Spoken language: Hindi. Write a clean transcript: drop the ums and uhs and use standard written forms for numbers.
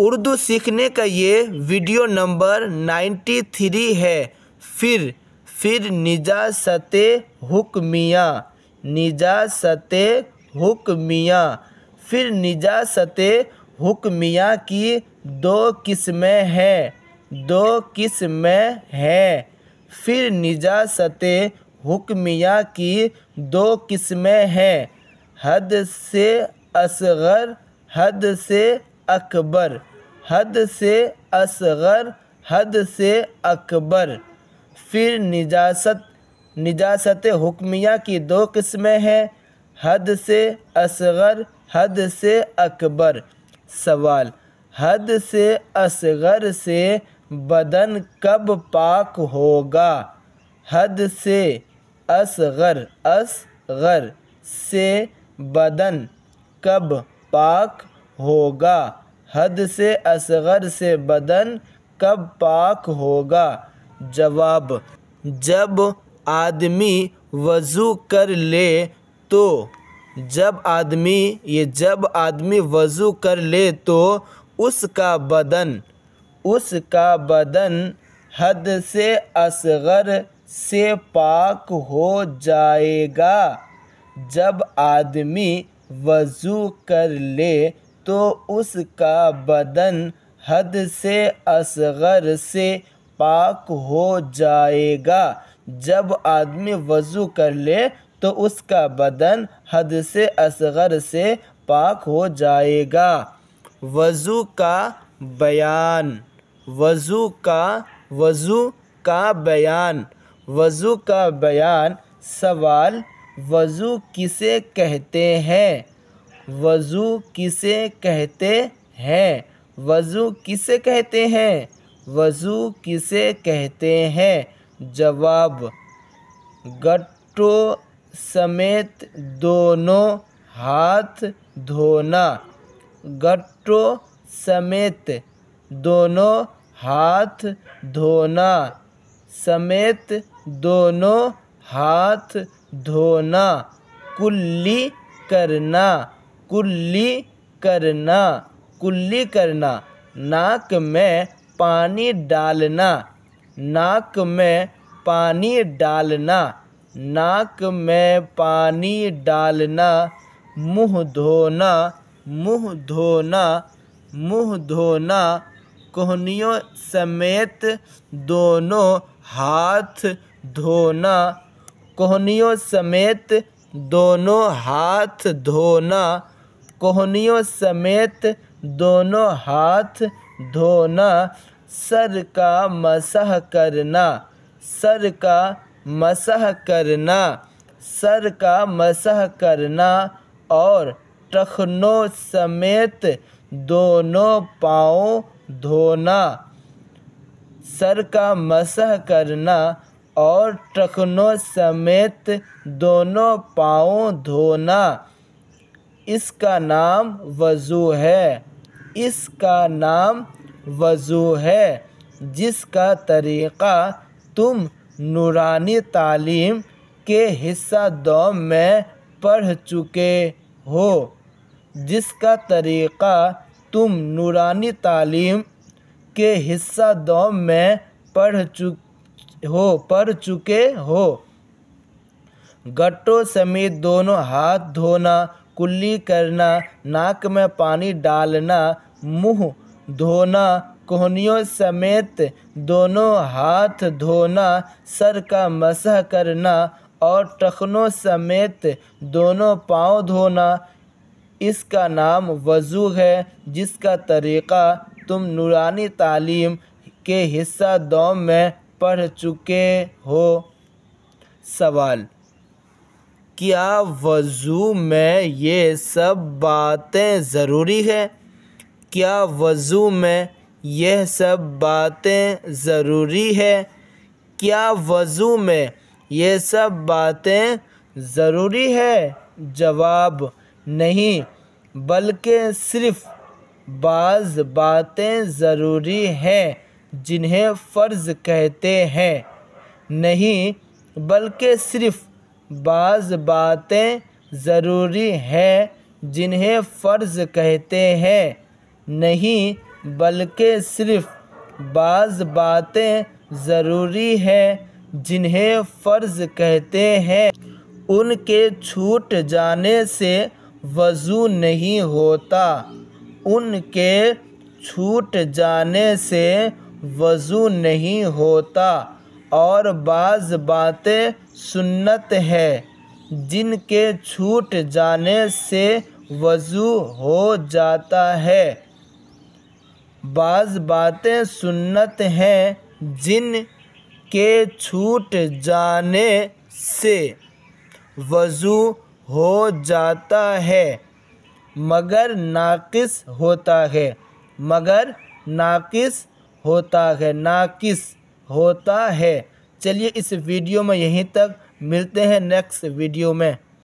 उर्दू सीखने का ये वीडियो नंबर 93 है। फिर निजासते हुक्मिया, निजासते हुक्मिया, फिर निजासते हुक्मिया की दो किस्में हैं, दो किस्में हैं। फिर निजासते हुक्मिया की दो किस्में हैं, हद से असगर, हद से अकबर, हद से असगर, हद से अकबर। फिर निजासत हुक्मिया की दो किस्में हैं, हद से असगर, हद से अकबर। सवाल, हद से असगर से बदन कब पाक होगा? हद से असगर, असगर से बदन कब पाक होगा? हद से असगर से बदन कब पाक होगा? जवाब, जब आदमी वज़ू कर ले तो, जब आदमी वज़ू कर ले तो उसका बदन हद से असगर से पाक हो जाएगा। जब आदमी वज़ू कर ले तो उसका बदन हद से असगर से पाक हो जाएगा। जब आदमी वज़ू कर ले तो उसका बदन हद से असगर से पाक हो जाएगा। वज़ू का बयान। सवाल, वज़ू किसे कहते हैं? वज़ू किसे कहते हैं? वज़ू किसे कहते हैं? वज़ू किसे कहते हैं? जवाब, गट्टों समेत दोनों हाथ धोना, गट्टों समेत दोनों हाथ धोना, समेत दोनों हाथ धोना। कुल्ली करना, नाक में पानी डालना, नाक में पानी डालना, नाक में पानी डालना। मुँह धोना, कोहनियों समेत दोनों हाथ धोना, कोहनियों समेत दोनों हाथ धोना, कोहनियों समेत दोनों हाथ धोना। सर का मसह करना और टखनों समेत दोनों पाँव धोना। सर का मसह करना और टखनों समेत दोनों पाँव धोना। इसका नाम वज़ू है, इसका नाम वज़ू है, जिसका तरीक़ा तुम नूरानी तालीम के हिस्सा 2 में पढ़ चुके हो। जिसका तरीक़ा तुम नूरानी तालीम के हिस्सा 2 में पढ़ चुके हो। गट्टों समेत दोनों हाथ धोना, कुल्ली करना, नाक में पानी डालना, मुँह धोना, कोहनियों समेत दोनों हाथ धोना, सर का मसह करना और टखनों समेत दोनों पाँव धोना। इसका नाम वज़ू है, जिसका तरीक़ा तुम नूरानी तालीम के हिस्सा 2 में पढ़ चुके हो। सवाल, क्या वज़ू में ये सब बातें ज़रूरी है? क्या वज़ू में यह सब बातें ज़रूरी है? क्या वज़ू में यह सब बातें ज़रूरी है? जवाब, नहीं, बल्कि सिर्फ़ बाज़ बातें ज़रूरी हैं जिन्हें फ़र्ज़ कहते हैं। नहीं, बल्कि सिर्फ़ बाज़ बातें ज़रूरी हैं जिन्हें फ़र्ज़ कहते हैं। नहीं, बल्कि सिर्फ़ बाज़ बातें ज़रूरी हैं जिन्हें फ़र्ज़ कहते हैं, उनके छूट जाने से वज़ू नहीं होता। उनके छूट जाने से वज़ू नहीं होता। और बाज़ बातें सुन्नत है जिनके छूट जाने से वज़ू हो जाता है। बाज़ बातें सुन्नत हैं जिन के छूट जाने से वज़ू हो जाता है मगर नाक़िस होता है। मगर नाक़िस होता है, नाक़िस होता है। चलिए इस वीडियो में यहीं तक, मिलते हैं नेक्स्ट वीडियो में।